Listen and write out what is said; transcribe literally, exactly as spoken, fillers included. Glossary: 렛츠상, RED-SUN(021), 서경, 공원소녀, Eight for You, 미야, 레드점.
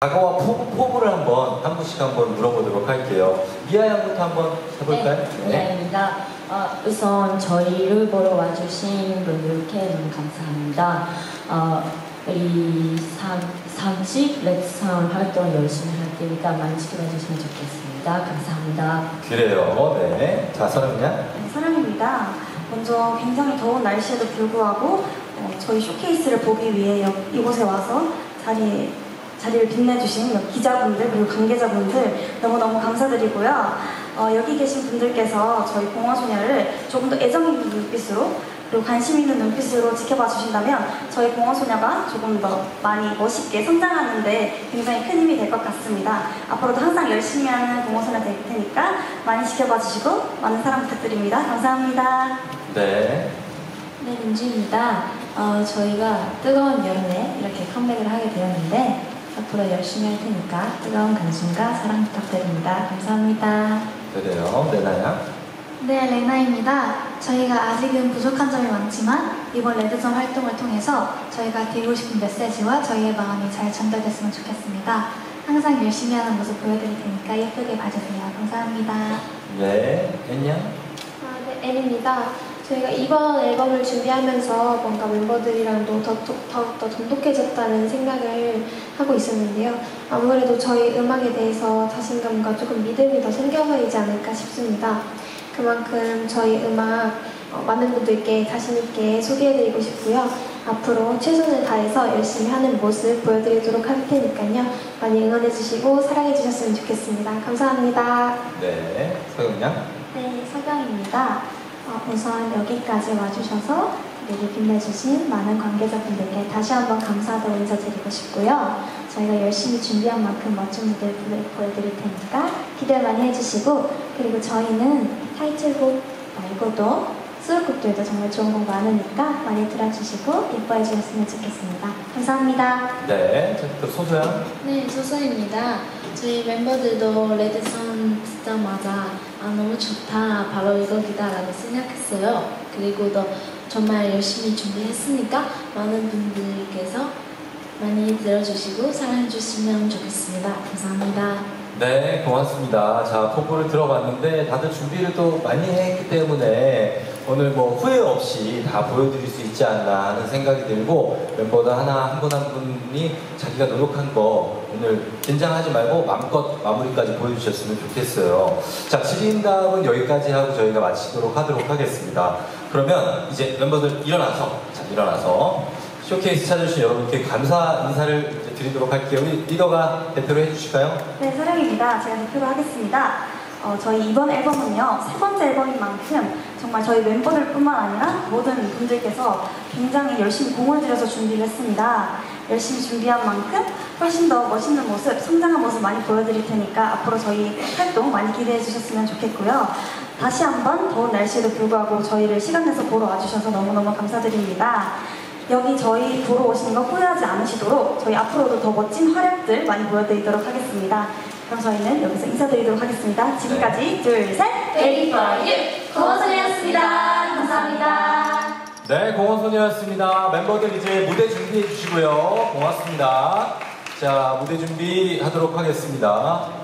과거와 포부를 한번 한 분씩 한번 물어보도록 할게요. 미아 양부터 한번 해볼까요? 네, 미아입니다. 네. 어, 우선 저희를 보러 와주신 분들께 너무 감사합니다. 어, 우리 삼 집 렛츠상 활동 열심히 할 테니까 많이 지켜봐 주시면 좋겠습니다. 감사합니다. 그래요. 네. 자, 선영 양. 네, 선영입니다. 먼저 굉장히 더운 날씨에도 불구하고 어, 저희 쇼케이스를 보기 위해 여, 이곳에 와서 자리에 자리를 빛내주신 기자분들 그리고 관계자분들 너무너무 감사드리고요. 어, 여기 계신 분들께서 저희 공원소녀를 조금 더 애정있는 눈빛으로 그리고 관심있는 눈빛으로 지켜봐 주신다면 저희 공원소녀가 조금 더 많이 멋있게 성장하는 데 굉장히 큰 힘이 될 것 같습니다. 앞으로도 항상 열심히 하는 공원소녀 될 테니까 많이 지켜봐 주시고 많은 사랑 부탁드립니다. 감사합니다. 네. 네, 민주입니다. 어, 저희가 뜨거운 여름에 이렇게 컴백을 하게 되었는데 앞으로 열심히 할 테니까 뜨거운 관심과 사랑 부탁드립니다. 감사합니다. 그래요. 레나야? 네, 레나입니다. 저희가 아직은 부족한 점이 많지만 이번 레드점 활동을 통해서 저희가 드리고 싶은 메시지와 저희의 마음이 잘 전달됐으면 좋겠습니다. 항상 열심히 하는 모습 보여드릴 테니까 예쁘게 봐주세요. 감사합니다. 네, 앤이야? 아, 네, 앤입니다. 저희가 이번 앨범을 준비하면서 뭔가 멤버들이랑도 더욱더 돈독해졌다는 생각을 하고 있었는데요. 아무래도 저희 음악에 대해서 자신감과 조금 믿음이 더 생겨서이지 않을까 싶습니다. 그만큼 저희 음악 많은 분들께 자신있게 소개해드리고 싶고요. 앞으로 최선을 다해서 열심히 하는 모습 보여드리도록 할 테니까요. 많이 응원해주시고 사랑해주셨으면 좋겠습니다. 감사합니다. 네, 서경 양. 네, 서경입니다. 어, 우선 여기까지 와주셔서 여기 빛내주신 많은 관계자분들께 다시 한번 감사하다고 인사드리고 싶고요. 저희가 열심히 준비한 만큼 멋진 무대 보여드릴 테니까 기대 많이 해주시고 그리고 저희는 타이틀곡 말고도 수록곡들도 정말 좋은 곡 많으니까 많이 들어주시고 예뻐해 주셨으면 좋겠습니다. 감사합니다. 네, 또 소소야. 네, 소소입니다. 저희 멤버들도 레드선 듣자마자 아, 너무 좋다, 바로 이거기다 라고 생각했어요. 그리고 또 정말 열심히 준비했으니까 많은 분들께서 많이 들어주시고 사랑해주시면 좋겠습니다. 감사합니다. 네, 고맙습니다. 자, 포부를 들어봤는데 다들 준비를 또 많이 했기 때문에 오늘 뭐 후회 없이 다 보여드릴 수 있지 않나 하는 생각이 들고 멤버들 하나 한 분 한 분이 자기가 노력한 거 오늘 긴장하지 말고 마음껏 마무리까지 보여주셨으면 좋겠어요. 자, 질의응답은 여기까지 하고 저희가 마치도록 하도록 하겠습니다. 그러면 이제 멤버들 일어나서 자 일어나서 쇼케이스 찾아주신 여러분께 감사 인사를 이제 드리도록 할게요. 우리 리더가 대표로 해주실까요? 네, 서령입니다. 제가 대표로 하겠습니다. 어, 저희 이번 앨범은요, 세 번째 앨범인 만큼 정말 저희 멤버들 뿐만 아니라 모든 분들께서 굉장히 열심히 공을 들여서 준비를 했습니다. 열심히 준비한 만큼 훨씬 더 멋있는 모습, 성장한 모습 많이 보여드릴 테니까 앞으로 저희 활동 많이 기대해 주셨으면 좋겠고요. 다시 한번 더운 날씨에도 불구하고 저희를 시간 내서 보러 와주셔서 너무너무 감사드립니다. 여기 저희 보러 오신 거 후회하지 않으시도록 저희 앞으로도 더 멋진 활약들 많이 보여드리도록 하겠습니다. 그럼 저희는 여기서 인사드리도록 하겠습니다. 지금까지 둘, 셋! Eight for You! 공원소녀였습니다. 감사합니다. 네, 공원소녀였습니다. 멤버들 이제 무대 준비해 주시고요. 고맙습니다. 자, 무대 준비하도록 하겠습니다.